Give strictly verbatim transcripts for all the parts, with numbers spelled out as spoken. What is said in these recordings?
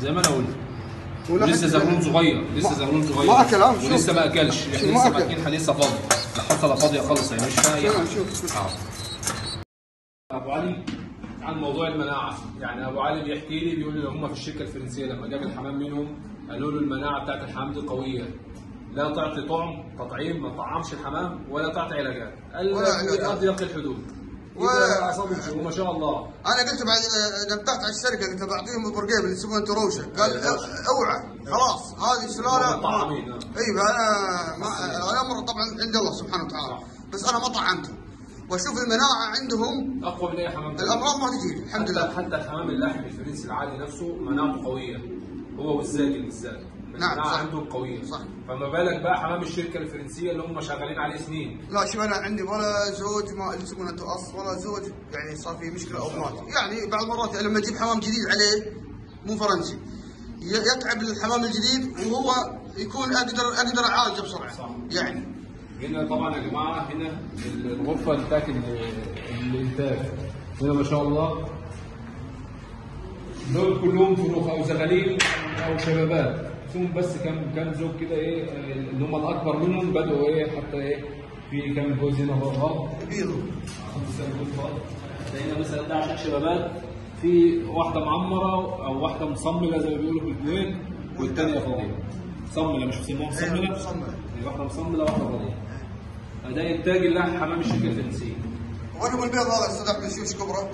زي ما انا قلت، ولسه زغلول صغير، لسه زغلول صغير ما اكل اه ولسه ما اكلش، احنا لسه ماكلين لسه فاضيه، لا حصله فاضيه خالص يعني مش فيها اي حاجه. ابو علي عن موضوع المناعه، يعني ابو علي بيحكي لي بيقول لي هم في الشركه الفرنسيه لما جاب الحمام منهم قالوا له المناعه بتاعت الحمام دي قويه، لا تعطي طعم تطعيم، ما طعمش الحمام ولا تعطي علاجات، قال بيقضي يقي الحدود. و... وما شاء الله انا قلت بعد نبهت على الشركه قلت بعطيهم البرجيب اللي يسمونه تروشه، قال اوعى خلاص هذه سلاله طعامين. ايوه انا ما... الامر طبعا عند الله سبحانه وتعالى صح. بس انا ما طعمته واشوف المناعه عندهم اقوى من اي حمام، الامراض ما تجي الحمد حتى لله. حتى الحمام اللحمي الفرنسي العادي نفسه مناعته قويه هو والزاجل بالذات، نعم عندهم قويه صح. فما بالك بقى حمام الشركه الفرنسيه اللي هم شغالين عليه سنين. لا شوف انا عندي ولا زوج ما يسمونه تقص ولا زوج يعني صار في مشكله او مات، يعني بعض المرات لما اجيب حمام جديد عليه مو فرنسي يتعب الحمام الجديد وهو يكون اقدر اقدر اعالجه بسرعه صح. يعني هنا طبعا يا جماعه هنا الغرفه بتاعت الانتاج هنا ما شاء الله دول كلهم فروخ او زغاليل او شبابات، ثم بس كم كم زوج كده ايه اللي هم الاكبر منهم بدأوا ايه حتى ايه في كام جوز هنا برضه بيضوا خمسة جوز لقينا مثلا ده عشان شبابات، في واحده معمره او واحده مصمله زي ما بيقولوا في البلاد والثانيه فاضيه، مصمله مش بيسموها مصمله مصمله واحده مصمله واحده فاضيه. ده انتاج اللحم حمام الشركه الفرنسيه وانهم البيض هذا استدعى مشوش كبرى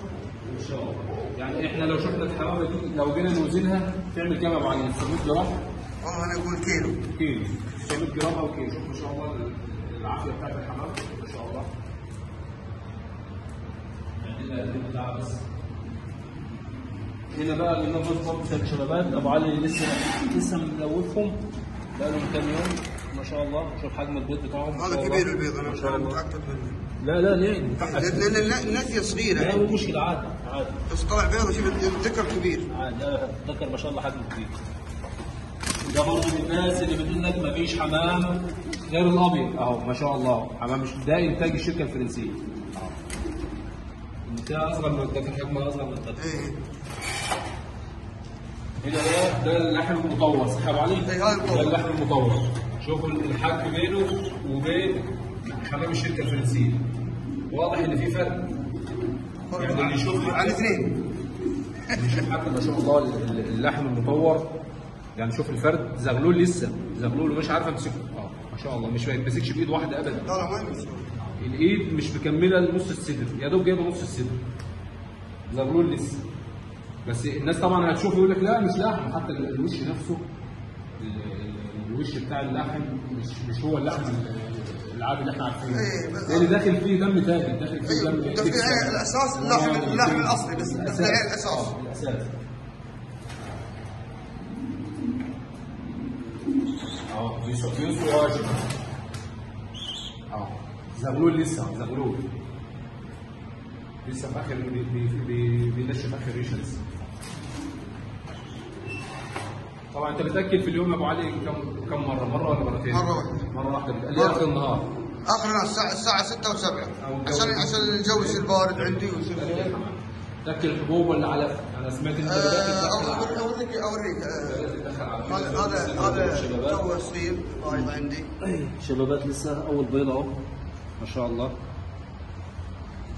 ان شاء الله. يعني احنا لو شفنا الحمامه دي لو جينا نوزنها تعمل كام يا ابو علي؟ ستمية جرام والله انا اقول كيلو كيلو ستمية جرام او كيلو. شوف ما شاء الله العافيه بتاعت الحمام ما شاء الله، يعني لها بتاع بس هنا بقى اللي نفس برضه بتاعت الشبابات ابو علي لسه لسه ملوفهم بقى لهم كام يوم ما شاء الله. شوف حجم البيض بتاعهم هذا كبير البيض انا مش متاكد منه. لا لا ليه؟ الناس صغيره لا مو مشكله عادي عادي بس طلع بيض وشوف الذكر كبير عادي. لا الذكر ما شاء الله حجمه كبير. ده برضه من الناس اللي بتقول لك ما فيش حمام غير الابيض اهو ما شاء الله حمام مش ده انتاج الشركه الفرنسيه اهو. ده اصغر من الذكر حجمه اصغر من الذكر. هنا بقى ده اللحم المطور صح يا ابو علي؟ ده اللحم المطور شوف الحجم بينه وبين حمام الشركه الفرنسيه واضح ان في فرق يعني اللي يشوف على الاثنين يشوف حتى ما شاء الله اللحم المطور يعني شوف الفرد زغلول لسه زغلول مش عارف امسكه اه ما شاء الله مش ما يتمسكش بايد واحده ابدا. لا لا ما يمسك الايد مش مكمله نص الصدر يا دوب جايبه نص الصدر زغلول لسه. بس الناس طبعا هتشوف يقول لك لا مش لحم، حتى الوش نفسه الوش بتاع اللحم مش مش هو اللحم العادي اللي احنا عارفينه لان داخل فيه دم ثابت داخل فيه دم ثابت الاساس اللحم اللحم الاصلي بس الاساس الاساس اهو بيصفيصوا واجد اهو زغلول لسه زغلول لسه في اخر بينشف اخر ريشه لسه. طبعا انت بتاكل في اليوم يا ابو علي كم كم مره؟ مره ولا مرتين؟ مره واحده مره واحده بتقلي اخر النهار اخر الساعه الساعه ستة وسبعة عشان عشان الجو يصير بارد عندي ويصير تاكل حبوب ولا علف؟ انا سمعت ان انت بدات تدخل اوريك اوريك هذا هذا هذا تو صغير بايظ عندي شبابات لسه اول بيضه اهو ما شاء الله.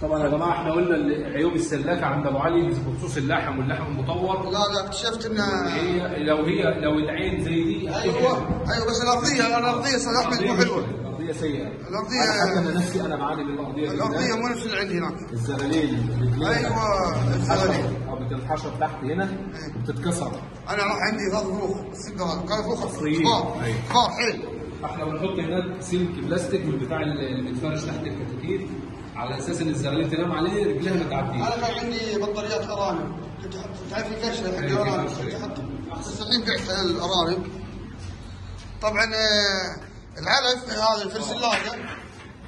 طبعا يا جماعه احنا قلنا عيوب السلاكه عند ابو علي بخصوص اللحم واللحم المطور. لا لا اكتشفت ان هي لو هي لو العين زي دي ايوه ايوه بس الارضيه الارضيه صلاح احمد مو حلوه الارضيه سيئه الارضيه حتى انا نفسي انا معاني من الارضيه الارضيه مو نفس اللي عندي هناك الزغاليل ايوه الزغاليل او بتنحشر تحت هنا وبتتكسر. انا عندي هذا فوخ السد هذا كان فوخ كبار كبار حلو احنا بنحط هناك سلك بلاستيك من بتاع اللي بيتفرش تحت الكتاكيت على اساس ان الزغاليل تنام عليه رجليها ما تعديش. انا كان عندي بطاريات ارانب كنت تعرف الكرشه حق الارانب كنت احطها بس الحين بعت الارانب. طبعا العلف هذا الفرسلاجه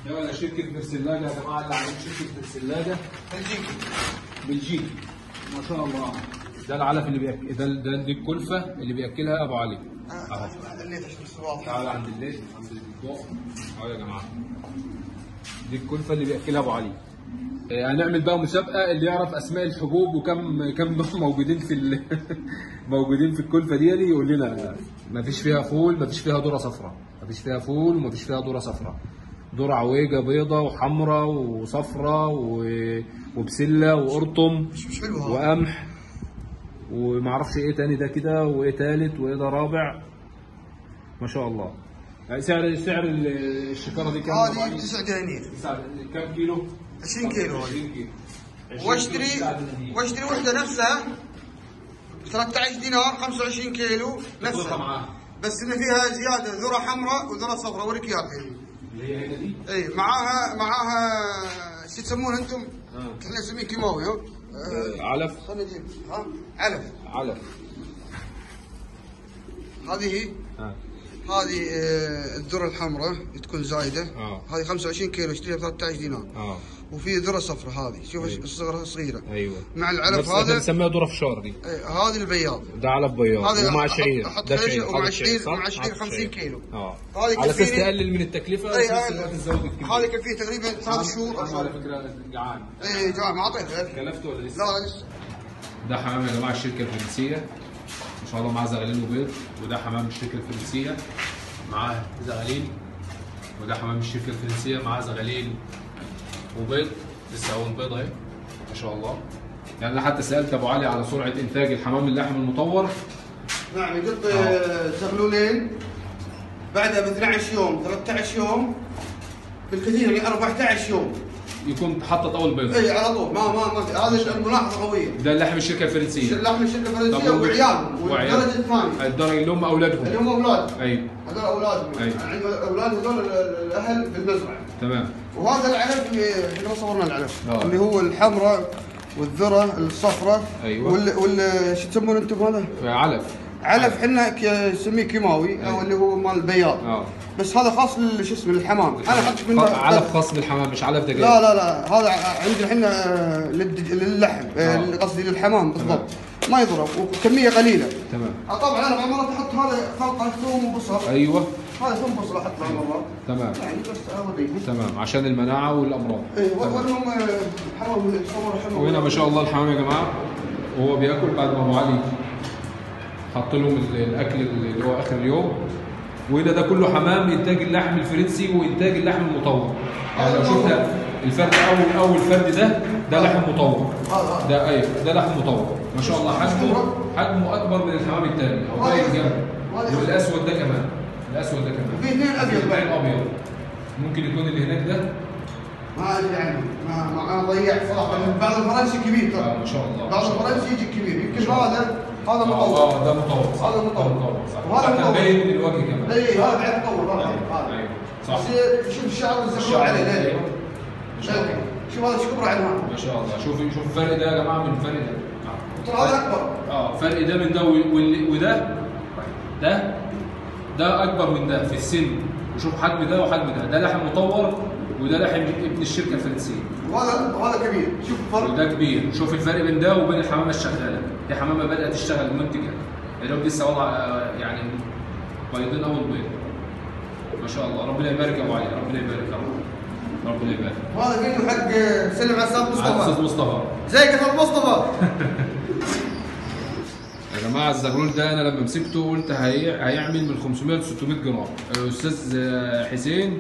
ده شركه فرسلاجه يا جماعه اللي عاملين شركه فرسلاجه بلجيكي بلجيكي ما شاء الله. ده العلف اللي بياكل ده ده دي الكلفه اللي بياكلها ابو علي اهو. تعال عند الليش عند الضوء اهو يا جماعه دي الكلفه اللي بياكلها ابو علي هنعمل بقى مسابقه اللي يعرف اسماء الحبوب وكم كم موجودين في ال... موجودين في الكلفه دي, دي يقول لنا مفيش فيها فول, مفيش فيها ذره صفراء, مفيش فيها فول ومفيش فيها ذره صفراء, ذره عويجه بيضه وحمراء وصفراء و... وبسله وقرطم وقمح ومعرفش ايه تاني ده كده, وايه تالت وايه ده رابع. ما شاء الله. سعر سعر الشكاره دي كام؟ اه دي تسعة دنانير. كام كيلو؟ عشرين كيلو. عشرين كيلو. واشتري واشتري وحده نفسها ب ثلاثة عشر دينار, خمسة وعشرين كيلو نفسها, بس ان فيها زياده ذره حمراء وذره صفراء وركيات اللي هي دي. اي معاها معاها شو تسمونه انتم؟ احنا نسميه كيماوي. آه علف. خلينا نجيب ها علف. علف هذه ها هذه الذره الحمراء تكون زايده. آه. هذه خمسة وعشرين كيلو اشتريها ب ثلاثة عشر دينار. آه. وفي ذره صفراء هذه شوف. أيوة. صغرها صغيره. ايوه مع العلف هذا بنسميها ذره فشار دي. هذه البياض ده علف بياض ومع شعير ده شعير ومع شعير ومع شعير خمسين كيلو. اه على اساس تقلل من التكلفه. ايوه تزود كتير. هذه كفيه تقريبا ثلاث شهور. انا على فكره جعان. اي جعان ما اعطيتك كلفته ولا لسه؟ لا لسه. ده حمام يا جماعه الشركه الفرنسيه ان شاء الله معاه زغالين وبيض, وده حمام الشركه الفرنسيه معاه زغالين, وده حمام الشركه الفرنسيه معاه زغالين وبيض لسه اول بيض اهي ما شاء الله. يعني انا حتى سالت ابو علي على سرعه انتاج الحمام اللحم المطور. نعم يقط سغلولين بعدها ب اثني عشر يوم ثلاثة عشر يوم بالكثير يعني أربعة عشر يوم يكون تحطت اول بيض. اي على طول. ما ما ما هذه الملاحظه قويه. ده لحم الشركه الفرنسيه. لحم الشركه الفرنسيه وعيالهم والدرجه الثانيه. الدرجه اللي هم اولادهم. اللي هم اولاد. ايوه هذول اولادهم. ايوه عندهم اولاد هذول الاهل في المزرعه. تمام. وهذا العلف اللي صورنا العلف أوه. اللي هو الحمراء والذره الصفراء. ايوه وال وال شو تسمونه انتم هذا؟ علف. علف احنا نسميه كيماوي او اللي هو مال البياض. اه بس هذا خاص شو اسمه للحمام. انا حطيت منه علف خاص بالحمام مش علف دجاج. لا لا لا هذا عندنا احنا للحم قصدي للحمام بالضبط. ما يضرب وكميه قليله. تمام. طبعا انا بعض المرات احط هذا خلطه ثوم وبصل. ايوه هذا ثوم وبصل احطه بعض المرات. تمام يعني بس تمام عشان المناعه والامراض. ايوه وهم حمام حلو. وهنا ما شاء الله الحمام يا جماعه وهو بياكل بعد ما ابو علي حط لهم الاكل اللي هو اخر اليوم. وهنا ده كله حمام انتاج اللحم الفرنسي وانتاج اللحم المطور. يعني لو شفنا الفرد اول اول فرد ده ده لحم مطور. ده ايوه ده لحم مطور ما شاء الله حجمه حجمه اكبر من الحمام الثاني او باين جنبه. والاسود ده كمان الاسود ده كمان. في اثنين ابيض باين ابيض. ممكن يكون اللي هناك ده ما ادري عنه ما انا ضيعت صراحه لان بعض الفرنسي كبير طبعا. ما شاء الله بعض الفرنسي يجي كبير يمكن هذا هذا مطور. اه ده مطور هذا مطور وهذا مطور باين من الوجه كمان. اي هذا بعد مطور هذا ايوه صح. بس شوف الشعر والزغلول عليه ده ما شاء الله. شوف هذا ايش كبره عنه ما شاء الله. شوف شوف الفرق ده يا جماعه من الفرق ده. هذا اكبر. اه فرق ده من ده وده ده ده اكبر من ده في السن. وشوف حجم ده وحجم ده. ده لحم مطور وده لحم ابن الشركه الفرنسيه. وهذا وهذا كبير. شوف الفرق وده كبير. شوف الفرق بين ده وبين الحمامه الشغاله. دي حمامه بدات تشتغل منتجه اللي هو لسه وضع يعني بيضين اول بيض ما شاء الله. ربنا يبارك يا ابو علي. ربنا يبارك يا رب. ربنا يبارك. وهذا فيديو حق سلم على الاستاذ مصطفى. الاستاذ مصطفى زيك يا مصطفى. يا جماعه الزغلول ده انا لما مسكته قلت هي... هيعمل من خمسمية لستمية جرام. الاستاذ حسين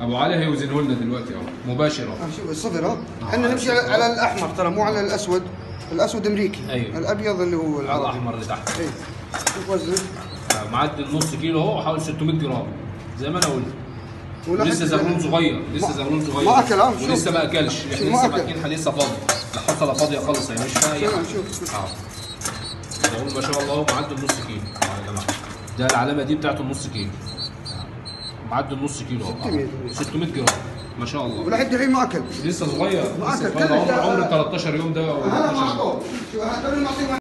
ابو علي هيوزنه لنا دلوقتي اهو مباشره. شوف الصفر اهو. احنا نمشي على الاحمر ترى مو على الاسود. الاسود امريكي. أيوة. الابيض اللي هو العربي. الاحمر اللي تحت. ايوه شوف وزنه معدي النص كيلو اهو وحوالي ستمية جرام زي ما انا قلت. ولسه زغلول صغير لسه زغلول صغير ما اكل اهو ولسه ما اكلش. احنا لسه ماكلينها لسه فاضيه. ده حصله فاضيه خالص يعني مش فيها اي حاجه. شوف اهو زغلول ما شاء الله اهو معدي النص كيلو يا جماعه. ده العلامه دي بتاعت النص كيلو. معدي النص كيلو ستمية جرام ما شاء الله. ولحد الحين ما اكل لسه صغير. ما اكل عمره ثلاثة عشر يوم ده.